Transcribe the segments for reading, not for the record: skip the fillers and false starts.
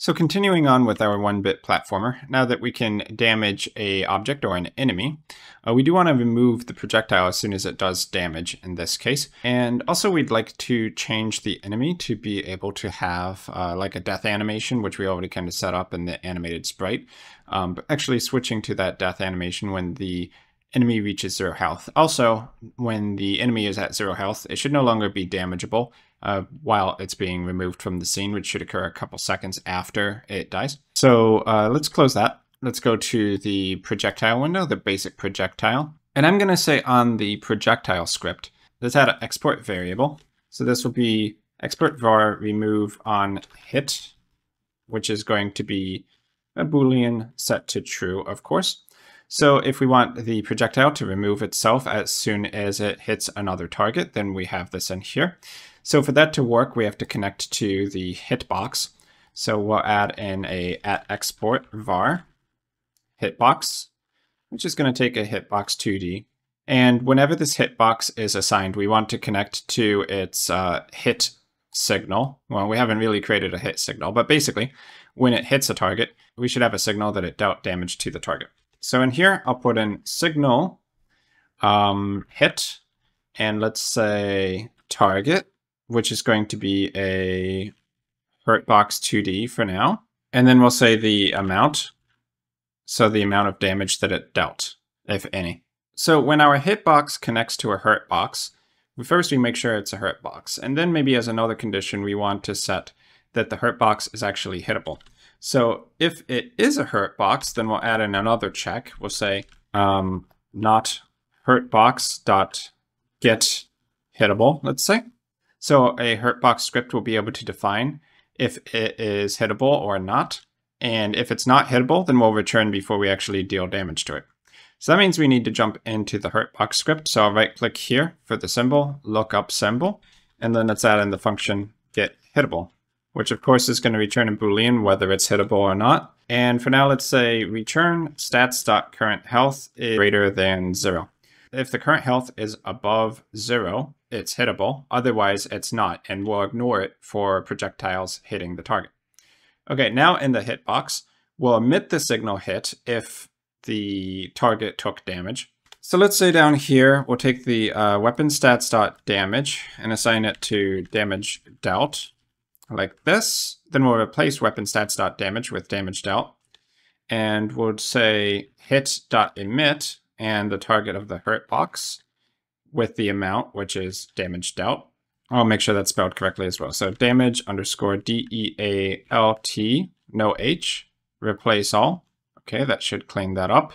So continuing on with our 1-bit platformer, now that we can damage an object or an enemy, we do want to remove the projectile as soon as it does damage in this case. And also we'd like to change the enemy to be able to have like a death animation, which we already kind of set up in the animated sprite, but actually switching to that death animation when the enemy reaches 0 health. Also, when the enemy is at 0 health, it should no longer be damageable. While it's being removed from the scene, which should occur a couple seconds after it dies. So let's close that. Let's go to the projectile window, the basic projectile. And I'm going to say on the projectile script, let's add an export variable. So this will be export var remove on hit, which is going to be a Boolean set to true, of course. So if we want the projectile to remove itself as soon as it hits another target, then we have this in here. So for that to work, we have to connect to the hitbox. So we'll add in a @export var hitbox, which is going to take a Hurtbox2D. And whenever this hitbox is assigned, we want to connect to its hit signal. Well, we haven't really created a hit signal, but basically when it hits a target, we should have a signal that it dealt damage to the target. So in here, I'll put in signal hit, and let's say target, which is going to be a Hurtbox2D for now. And then we'll say the amount. So the amount of damage that it dealt, if any. So when our hitbox connects to a Hurtbox, first we make sure it's a Hurtbox. And then maybe as another condition, we want to set that the Hurtbox is actually hittable. So if it is a Hurtbox, then we'll add in another check. We'll say not Hurtbox.get hittable, let's say. So a Hurtbox script will be able to define if it is hittable or not. And if it's not hittable, then we'll return before we actually deal damage to it. So that means we need to jump into the Hurtbox script. So I'll right click here for the symbol, look up symbol, and then let's add in the function get hittable, which of course is going to return a Boolean whether it's hittable or not. And for now, let's say return stats.currentHealth is greater than 0. If the current health is above 0, it's hittable. Otherwise, it's not, and we'll ignore it for projectiles hitting the target. Okay, now in the hitbox, we'll emit the signal hit if the target took damage. So let's say down here, we'll take the weapon stats.damage and assign it to damage dealt, like this. Then we'll replace weapon stats.damage with damage dealt, and we'll say hit.emit and the target of the Hurtbox with the amount, which is damage dealt. I'll make sure that's spelled correctly as well. So damage underscore DEALT, no H, replace all. Okay, that should clean that up.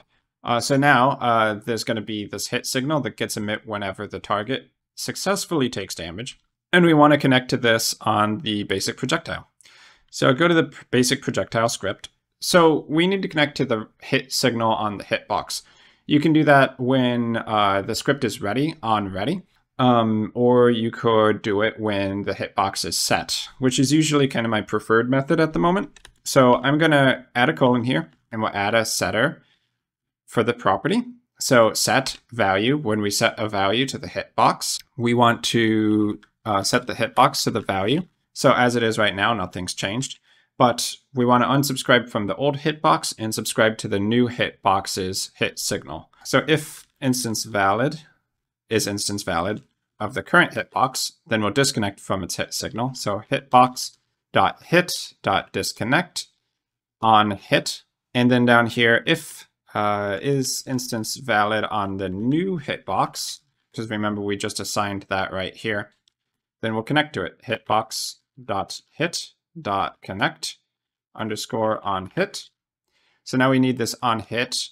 So now there's going to be this hit signal that gets emitted whenever the target successfully takes damage. And we want to connect to this on the basic projectile. So go to the basic projectile script. So we need to connect to the hit signal on the hitbox. You can do that when the script is ready, on ready, or you could do it when the hitbox is set, which is usually kind of my preferred method at the moment. So I'm going to add a colon here, and we'll add a setter for the property. So set value, when we set a value to the hitbox, we want to set the hitbox to the value. So as it is right now, nothing's changed. But we want to unsubscribe from the old hitbox and subscribe to the new hitbox's hit signal. So if instance valid is instance valid of the current hitbox, then we'll disconnect from its hit signal. So hitbox.hit.disconnect on hit. And then down here, if is instance valid on the new hitbox, because remember we just assigned that right here, then we'll connect to it. Hitbox.hit.connect underscore on hit. So now we need this on hit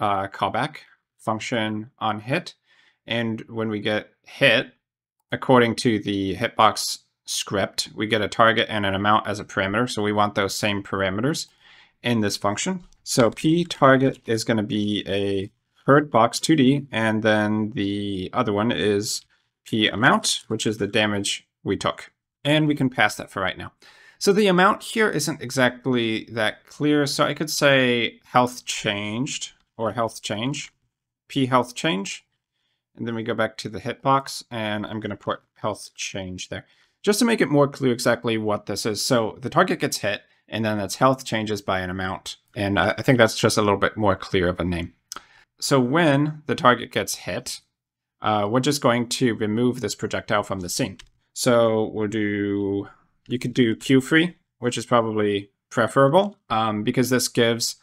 callback function on hit. And when we get hit, according to the hitbox script, we get a target and an amount as a parameter. So we want those same parameters in this function. So p target is going to be a Hurtbox2D, and then the other one is p amount, which is the damage we took. And we can pass that for right now. So the amount here isn't exactly that clear. So I could say health changed or health change, p health change. And then we go back to the hitbox and I'm going to put health change there just to make it more clear exactly what this is. So the target gets hit and then its health changes by an amount. And I think that's just a little bit more clear of a name. So when the target gets hit, we're just going to remove this projectile from the scene. So we'll do, you could do queue free, which is probably preferable because this gives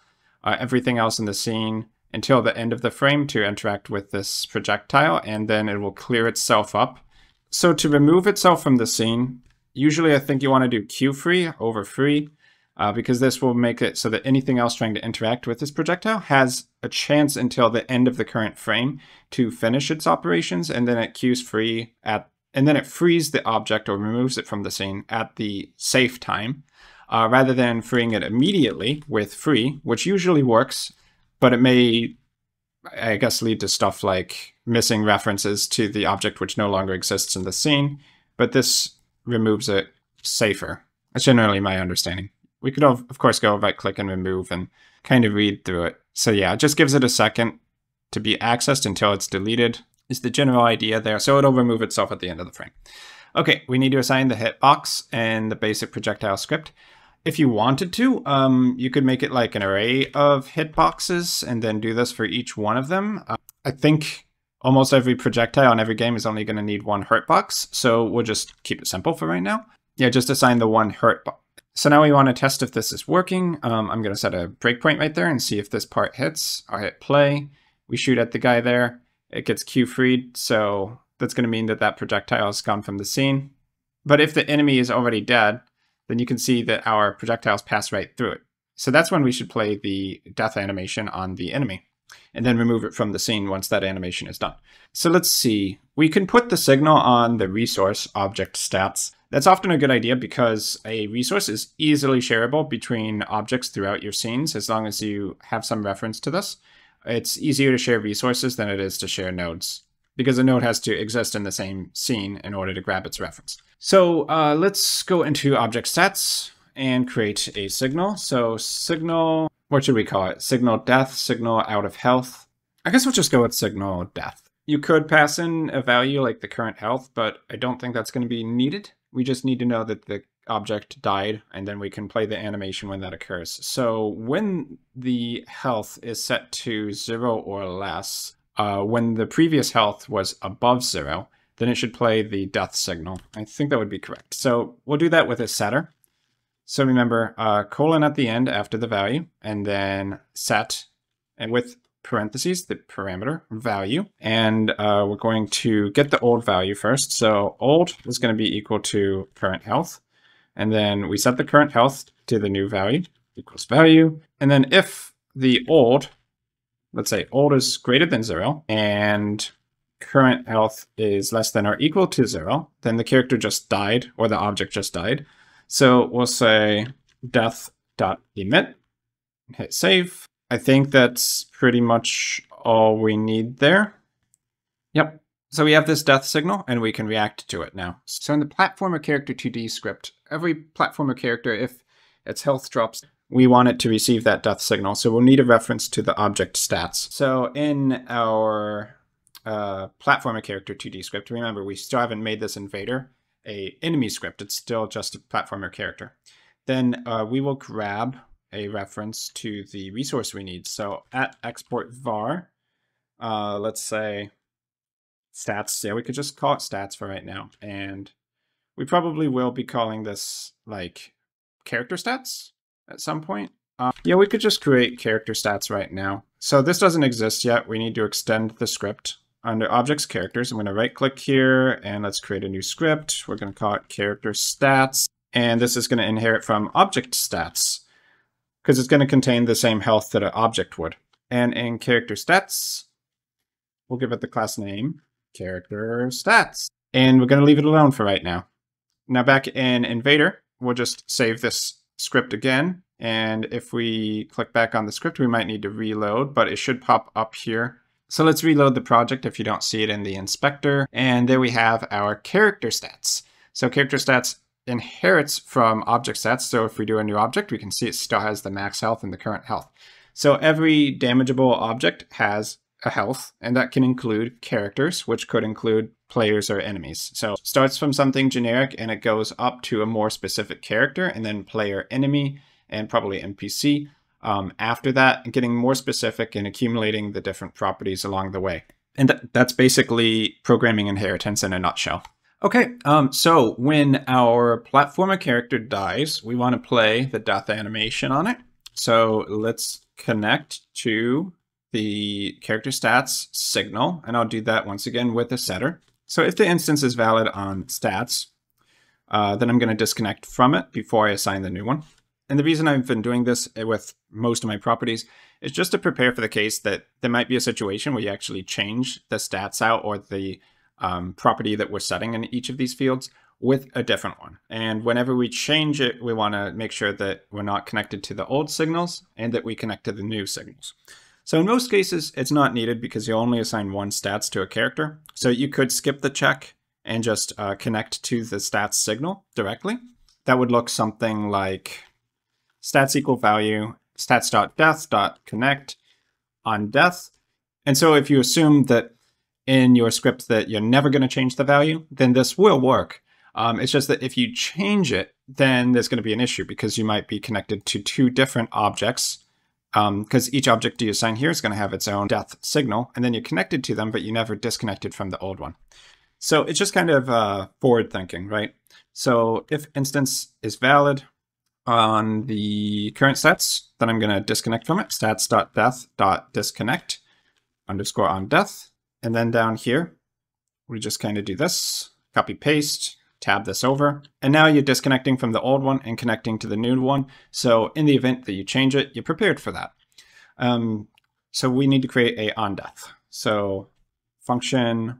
everything else in the scene until the end of the frame to interact with this projectile, and then it will clear itself up. So to remove itself from the scene, usually I think you want to do queue free over free because this will make it so that anything else trying to interact with this projectile has a chance until the end of the current frame to finish its operations, and then it queues free at, and then it frees the object or removes it from the scene at the safe time, rather than freeing it immediately with free, which usually works, but it may, I guess, lead to stuff like missing references to the object which no longer exists in the scene, but this removes it safer. That's generally my understanding. We could, of course, go right click and remove and kind of read through it. So yeah, it just gives it a second to be accessed until it's deleted is the general idea there. So it'll remove itself at the end of the frame. Okay, we need to assign the hitbox and the basic projectile script. If you wanted to, you could make it like an array of hitboxes and then do this for each one of them. I think almost every projectile in every game is only going to need one hurtbox, so we'll just keep it simple for right now. Yeah, just assign the one hurtbox. So now we want to test if this is working. I'm going to set a breakpoint right there and see if this part hits. I'll hit play. We shoot at the guy there. It gets queue freed, so that's going to mean that that projectile has gone from the scene. But if the enemy is already dead, then you can see that our projectiles pass right through it. So that's when we should play the death animation on the enemy and then remove it from the scene once that animation is done. So let's see. We can put the signal on the resource object stats. That's often a good idea because a resource is easily shareable between objects throughout your scenes as long as you have some reference to this. It's easier to share resources than it is to share nodes, because a node has to exist in the same scene in order to grab its reference. So let's go into object stats and create a signal. So signal, what should we call it? Signal death, signal out of health. I guess we'll just go with signal death. You could pass in a value like the current health, but I don't think that's going to be needed. We just need to know that the object died, and then we can play the animation when that occurs. So when the health is set to 0 or less, when the previous health was above 0, then it should play the death signal. I think that would be correct. So we'll do that with a setter. So remember, colon at the end after the value, and then set, and with parentheses, the parameter value. And we're going to get the old value first. So old is going to be equal to current health. And then we set the current health to the new value, equals value. And then if the old, let's say old is greater than 0 and current health is less than or equal to 0, then the character just died or the object just died. So we'll say death.emit, hit save. I think that's pretty much all we need there. Yep. So we have this death signal, and we can react to it now. So in the platformer character 2D script, every platformer character, if its health drops, we want it to receive that death signal. So we'll need a reference to the object stats. So in our platformer character 2D script, remember, we still haven't made this invader a enemy script. It's still just a platformer character. Then we will grab a reference to the resource we need. So at export var, let's say stats. Yeah, we could just call it stats for right now. And we probably will be calling this like character stats at some point. Yeah, we could just create character stats right now. So this doesn't exist yet. We need to extend the script under objects characters. I'm going to right click here and let's create a new script. We're going to call it character stats. And this is going to inherit from object stats because it's going to contain the same health that an object would. And in character stats, we'll give it the class name character stats, and we're going to leave it alone for right now. Now back in Invader, we'll just save this script again, and if we click back on the script, we might need to reload, but it should pop up here. So let's reload the project if you don't see it in the inspector, and there we have our character stats. So character stats inherits from object stats, so if we do a new object, we can see it still has the max health and the current health. So every damageable object has a health, and that can include characters, which could include players or enemies. So it starts from something generic and it goes up to a more specific character and then player enemy, and probably NPC after that, and getting more specific and accumulating the different properties along the way. And that's basically programming inheritance in a nutshell. Okay, so when our platformer character dies, we want to play the death animation on it. So let's connect to the character stats signal, and I'll do that once again with a setter. So if the instance is valid on stats, then I'm going to disconnect from it before I assign the new one. And the reason I've been doing this with most of my properties is just to prepare for the case that there might be a situation where you actually change the stats out or the property that we're setting in each of these fields with a different one. And whenever we change it, we want to make sure that we're not connected to the old signals and that we connect to the new signals. So in most cases, it's not needed because you only assign one stats to a character. So you could skip the check and just connect to the stats signal directly. That would look something like stats equal value, stats.death.connect on death. And so if you assume that in your script that you're never going to change the value, then this will work. It's just that if you change it, then there's going to be an issue because you might be connected to two different objects, because each object you assign here is going to have its own death signal, and then you're connected to them, but you never disconnected from the old one. So it's just kind of forward thinking, right? So if instance is valid on the current stats, then I'm going to disconnect from it, stats.death.disconnect underscore on death. And then down here, we just kind of do this, copy paste, tab this over. And now you're disconnecting from the old one and connecting to the new one. So in the event that you change it, you're prepared for that. So we need to create a on death. So function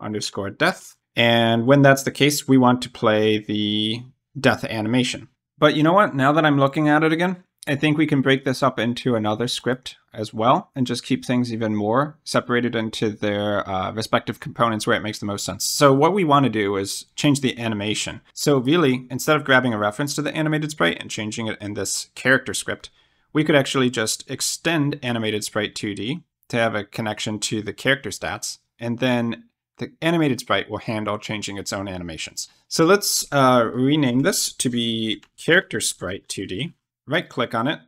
underscore death. And when that's the case, we want to play the death animation. But you know what? Now that I'm looking at it again, I think we can break this up into another script as well and just keep things even more separated into their respective components where it makes the most sense. So what we want to do is change the animation. So really, instead of grabbing a reference to the animated sprite and changing it in this character script, we could actually just extend AnimatedSprite2D to have a connection to the character stats, and then the animated sprite will handle changing its own animations. So let's rename this to be CharacterSprite2D. Right-click on it,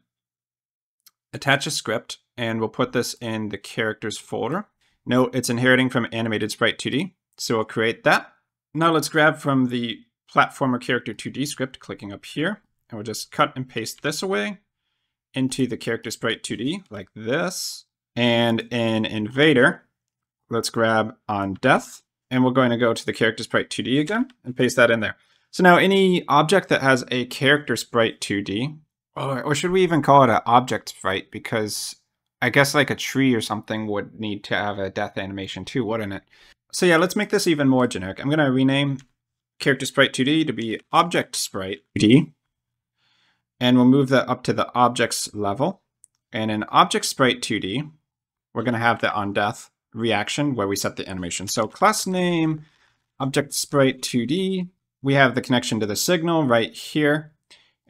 attach a script, and we'll put this in the characters folder. Note it's inheriting from AnimatedSprite2D, so we'll create that. Now let's grab from the platformer character 2D script, clicking up here, and we'll just cut and paste this away into the CharacterSprite2D like this. And in Invader, let's grab on death, and we're going to go to the CharacterSprite2D again and paste that in there. So now any object that has a CharacterSprite2D, or should we even call it an object sprite? Because I guess like a tree or something would need to have a death animation too, wouldn't it? So yeah, let's make this even more generic. I'm going to rename CharacterSprite2D to be ObjectSprite2D. And we'll move that up to the objects level. And in ObjectSprite2D, we're going to have the on death reaction where we set the animation. So class name, ObjectSprite2D. We have the connection to the signal right here.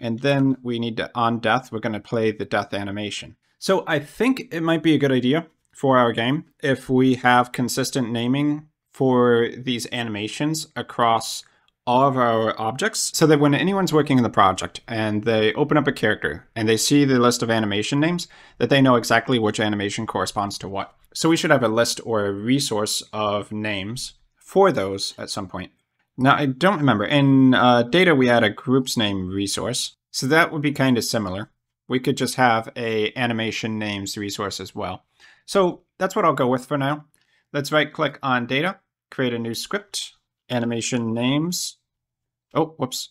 And then we need to, on death, we're going to play the death animation. So I think it might be a good idea for our game if we have consistent naming for these animations across all of our objects, so that when anyone's working in the project and they open up a character and they see the list of animation names, that they know exactly which animation corresponds to what. So we should have a list or a resource of names for those at some point. Now, I don't remember. In data, we had a group's name resource, so that would be kind of similar. We could just have a animation names resource as well. So that's what I'll go with for now. Let's right-click on data, create a new script, animation names. Oh, whoops.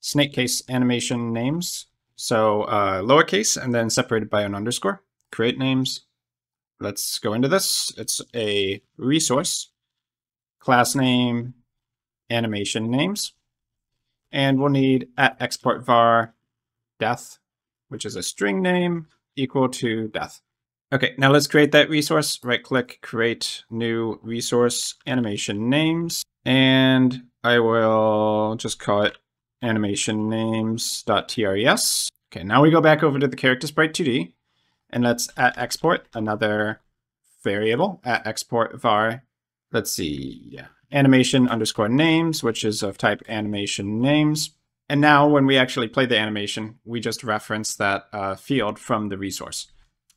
Snake case animation names. So lowercase and then separated by an underscore. Create names. Let's go into this. It's a resource. Class name. Animation names, and we'll need at export var death, which is a string name equal to death. Okay, now let's create that resource. Right click, create new resource animation names, and I will just call it animation names.tres. Okay, now we go back over to the CharacterSprite2D, and let's at export another variable at export var. Let's see, yeah. Animation underscore names, which is of type animation names. And now when we actually play the animation, we just reference that field from the resource.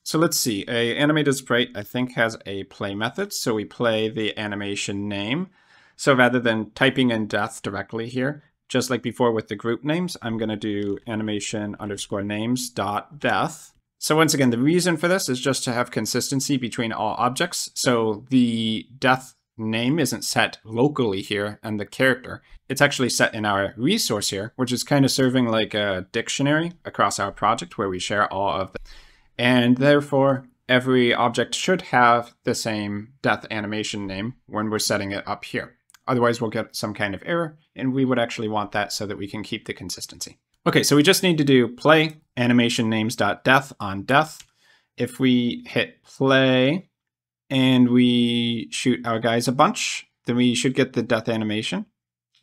So let's see, a animated sprite, I think, has a play method. So we play the animation name. So rather than typing in death directly here, just like before with the group names, I'm going to do animation_names.death. So once again, the reason for this is just to have consistency between all objects. So the death name isn't set locally here and the character. It's actually set in our resource here, which is kind of serving like a dictionary across our project where we share all of them. And therefore, every object should have the same death animation name when we're setting it up here. Otherwise, we'll get some kind of error, and we would actually want that so that we can keep the consistency. Okay, so we just need to do play animationNames.death on death. If we hit play and we shoot our guys a bunch, then we should get the death animation.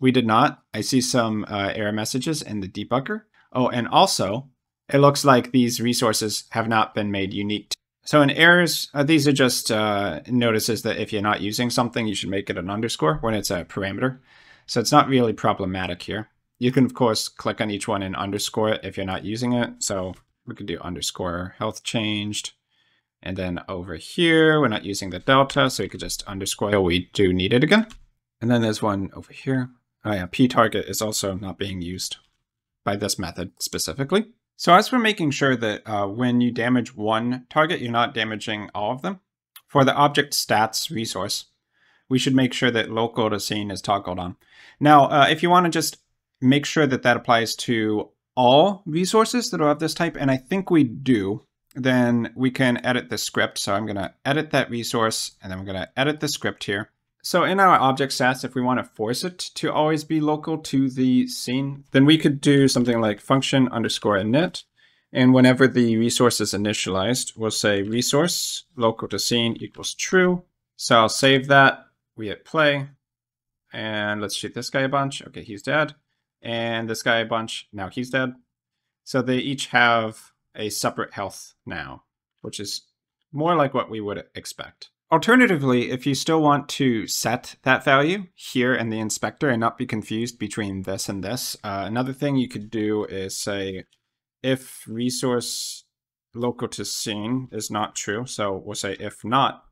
We did not. I see some error messages in the debugger. Oh, and also, it looks like these resources have not been made unique. So in errors, these are just notices that if you're not using something, you should make it an underscore when it's a parameter. So it's not really problematic here. You can, of course, click on each one and underscore it if you're not using it. So we could do underscore health changed. And then over here, we're not using the delta, so we could just underscore. Oh, we do need it again. And then there's one over here. Oh yeah, ptarget is also not being used by this method specifically. So as for making sure that when you damage one target, you're not damaging all of them, for the object stats resource, we should make sure that local to scene is toggled on. Now, if you want to just make sure that that applies to all resources that are of this type, and I think we do, then we can edit the script. So I'm going to edit that resource, and then we're going to edit the script here. So in our object stats, if we want to force it to always be local to the scene, then we could do something like function underscore init. And whenever the resource is initialized, we'll say resource local to scene equals true. So I'll save that. We hit play. And let's shoot this guy a bunch. Okay, he's dead. And this guy a bunch. Now he's dead. So they each have a separate health now, which is more like what we would expect. Alternatively, if you still want to set that value here in the inspector and not be confused between this and this, another thing you could do is say if resource local to scene is not true, so we'll say if not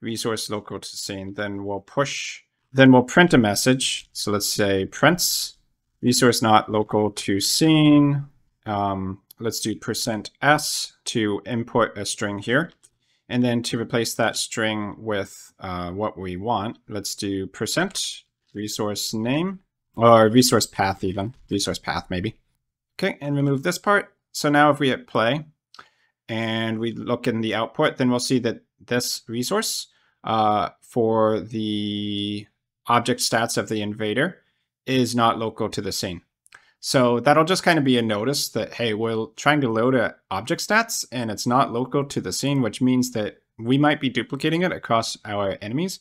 resource local to scene, then we'll push, then we'll print a message. So let's say prints resource not local to scene. Let's do %s to import a string here. And then to replace that string with what we want, let's do percent resource name or resource path even, resource path maybe. Okay, and remove this part. So now if we hit play and we look in the output, then we'll see that this resource for the object stats of the invader is not local to the scene. So that'll just kind of be a notice that, hey, we're trying to load a object stats and it's not local to the scene, which means that we might be duplicating it across our enemies.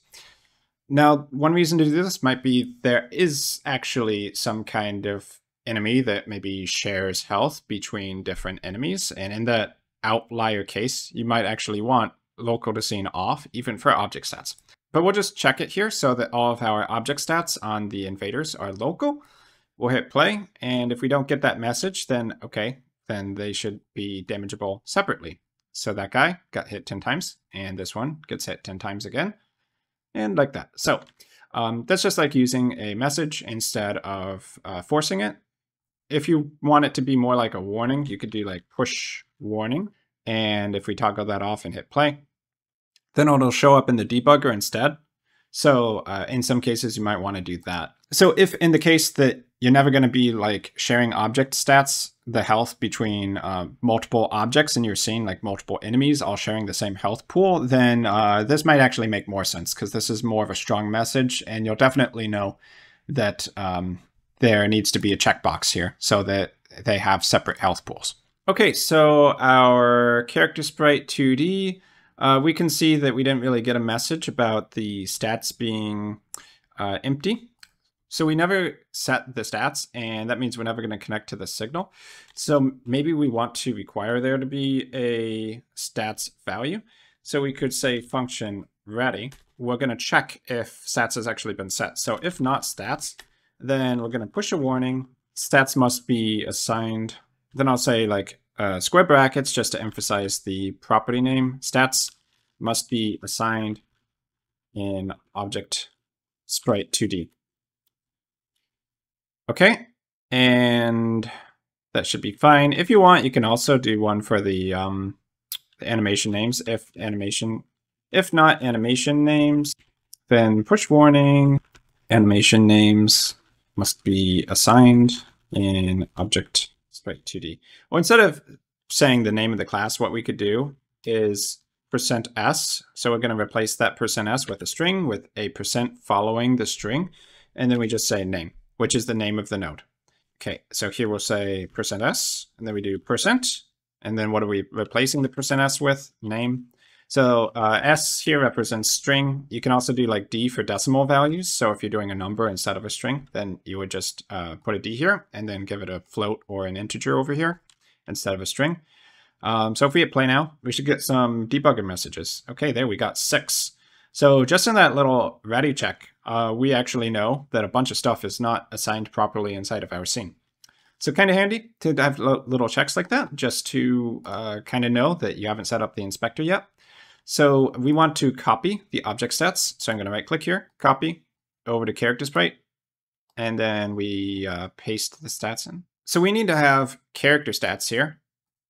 Now, one reason to do this might be there is actually some kind of enemy that maybe shares health between different enemies. And in that outlier case, you might actually want local to scene off, even for object stats. But we'll just check it here so that all of our object stats on the invaders are local. We'll hit play, and if we don't get that message, then okay, then they should be damageable separately. So that guy got hit 10 times, and this one gets hit 10 times again, and like that. So that's just like using a message instead of forcing it. If you want it to be more like a warning, you could do like push warning, and if we toggle that off and hit play, then it'll show up in the debugger instead. So in some cases, you might want to do that. So if in the case that you're never going to be like sharing object stats, the health between multiple objects, and you're seeing like multiple enemies all sharing the same health pool, then this might actually make more sense because this is more of a strong message. And you'll definitely know that there needs to be a checkbox here so that they have separate health pools. Okay, so our character sprite 2D, we can see that we didn't really get a message about the stats being empty. So we never set the stats, and that means we're never going to connect to the signal. So maybe we want to require there to be a stats value. So we could say function ready. We're going to check if stats has actually been set. So if not stats, then we're going to push a warning stats must be assigned. Then I'll say like square brackets just to emphasize the property name. Stats must be assigned in ObjectSprite2D. Okay, and that should be fine. If you want, you can also do one for the animation names. If not animation names, then push warning. Animation names must be assigned in ObjectSprite2D. Well, instead of saying the name of the class, what we could do is %s. So we're going to replace that %s with a string with a % following the string, and then we just say name, which is the name of the node. Okay, so here we'll say %s, and then we do %, and then what are we replacing the %s with? Name. So s here represents string. You can also do like d for decimal values. So if you're doing a number instead of a string, then you would just put a d here and then give it a float or an integer over here instead of a string. So if we hit play now, we should get some debugger messages. Okay, there we got 6. So just in that little ready check, we actually know that a bunch of stuff is not assigned properly inside of our scene. So kind of handy to have little checks like that, just to kind of know that you haven't set up the inspector yet. So we want to copy the object stats. So I'm going to right click here, copy over to CharacterSprite, and then we paste the stats in. So we need to have character stats here.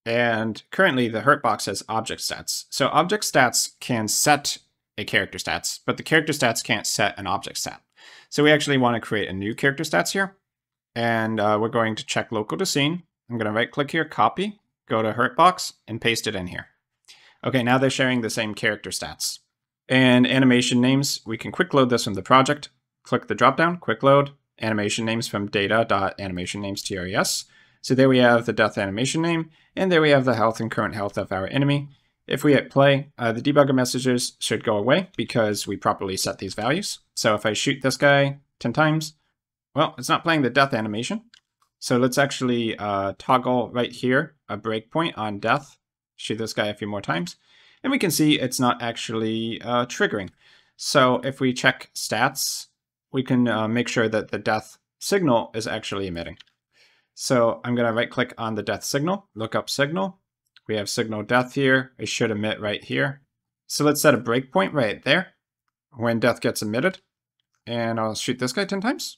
And currently the Hurtbox has object stats. So object stats can set a character stats, but the character stats can't set an object stat. So we actually want to create a new character stats here. And we're going to check local to scene. I'm going to right click here, copy, go to Hurtbox and paste it in here. Okay, now they're sharing the same character stats. And animation names, we can quick load this from the project. Click the dropdown, quick load, animation names from data.animationnames.tres. So there we have the death animation name, and there we have the health and current health of our enemy. If we hit play, the debugger messages should go away because we properly set these values. So if I shoot this guy 10 times, well, it's not playing the death animation. So let's actually toggle right here a breakpoint on death. Shoot this guy a few more times, and we can see it's not actually triggering. So if we check stats, we can make sure that the death signal is actually emitting. So I'm going to right click on the death signal, look up signal. We have signal death here. It should emit right here. So let's set a breakpoint right there when death gets emitted. And I'll shoot this guy 10 times.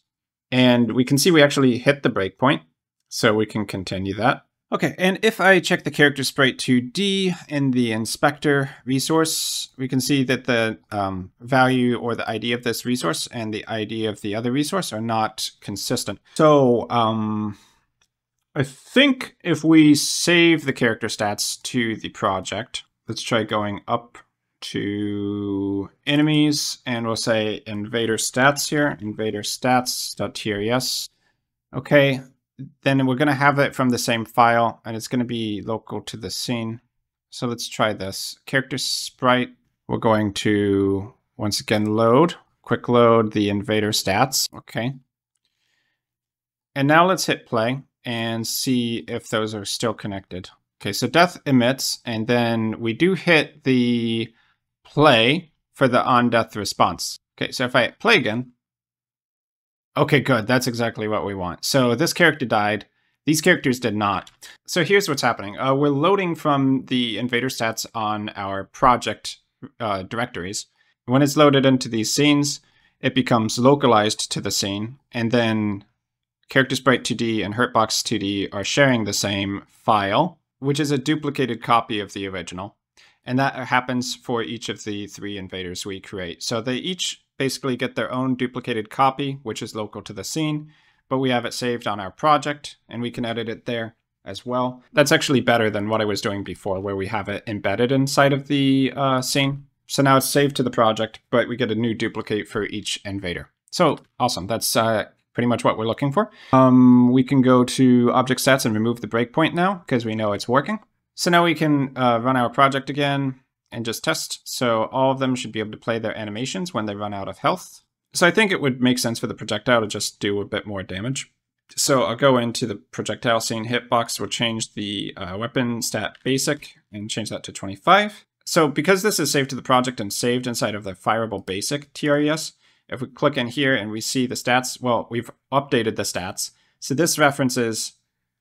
And we can see we actually hit the breakpoint. So we can continue that. Okay, and if I check the CharacterSprite2D in the inspector resource, we can see that the value or the ID of this resource and the ID of the other resource are not consistent. So I think if we save the character stats to the project, let's try going up to enemies, and we'll say invader stats here, invader stats.tres. Okay. Then we're going to have it from the same file, and it's going to be local to the scene. So let's try this. Character sprite, we're going to, once again, load, quick load the invader stats. Okay. And now let's hit play and see if those are still connected. Okay, so death emits, and then we do hit the play for the on-death response. Okay, so if I hit play again, okay, good. That's exactly what we want. So this character died. These characters did not. So here's what's happening. We're loading from the invader stats on our project directories. When it's loaded into these scenes, it becomes localized to the scene. And then CharacterSprite2D and Hurtbox2D are sharing the same file, which is a duplicated copy of the original. And that happens for each of the 3 invaders we create. So they each basically get their own duplicated copy, which is local to the scene, but we have it saved on our project and we can edit it there as well. That's actually better than what I was doing before where we have it embedded inside of the scene. So now it's saved to the project, but we get a new duplicate for each invader. So awesome. That's pretty much what we're looking for. We can go to object stats and remove the breakpoint now because we know it's working. So now we can run our project again and just test. So all of them should be able to play their animations when they run out of health. So I think it would make sense for the projectile to just do a bit more damage. So I'll go into the projectile scene hitbox. We'll change the weapon stat basic and change that to 25. So because this is saved to the project and saved inside of the fireable basic TRES, if we click in here and we see the stats, well, we've updated the stats. So this references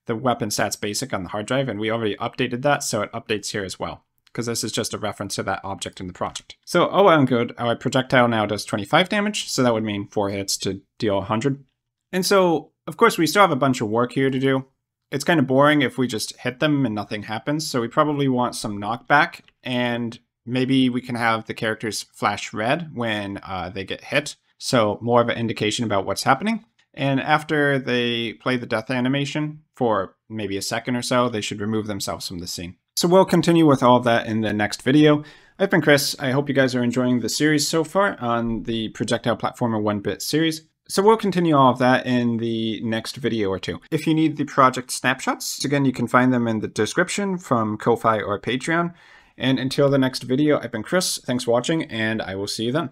the weapon stats basic on the hard drive, and we already updated that, so it updates here as well, because this is just a reference to that object in the project. So OL code, our projectile now does 25 damage, so that would mean 4 hits to deal 100. And so, of course, we still have a bunch of work here to do. It's kind of boring if we just hit them and nothing happens, so we probably want some knockback, and maybe we can have the characters flash red when they get hit, so more of an indication about what's happening. And after they play the death animation for maybe a second or so, they should remove themselves from the scene. So we'll continue with all of that in the next video. I've been Chris. I hope you guys are enjoying the series so far on the Projectile Platformer 1-Bit series. So we'll continue all of that in the next video or two. If you need the project snapshots, again, you can find them in the description from Ko-Fi or Patreon. And until the next video, I've been Chris. Thanks for watching, and I will see you then.